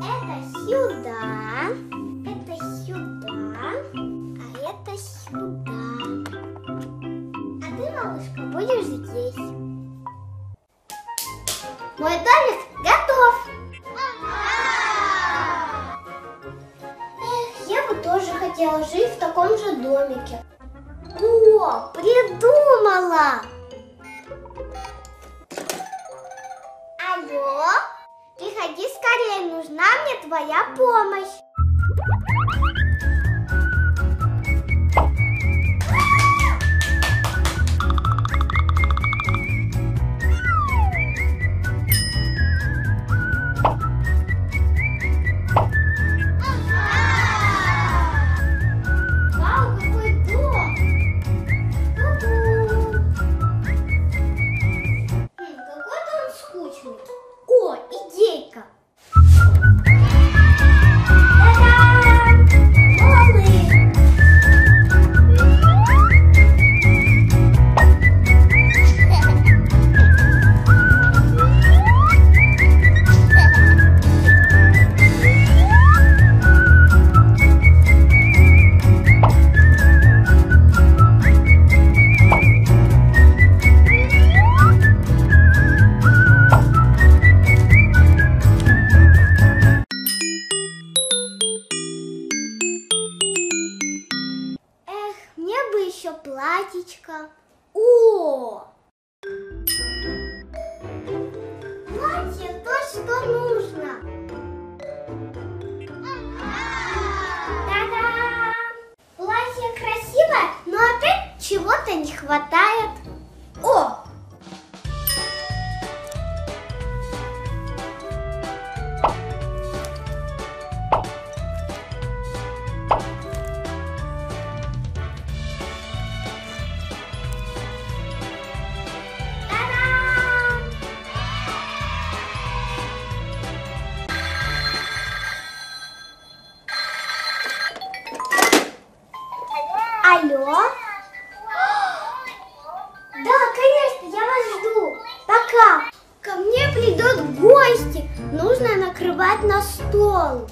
Это сюда, это сюда, а это сюда. А ты, малышка, будешь здесь. Мой домик готов. Эх, я бы тоже хотела жить в таком же домике. О, придумала! Алло? Приходи скорее, нужна мне твоя помощь. Еще платьичко. О! Платье то, что нужно. Та-дам! Платье красивое, но опять чего-то не хватает. О! Алло? Да, конечно, я вас жду. Пока. Ко мне придут гости. Нужно накрывать на стол.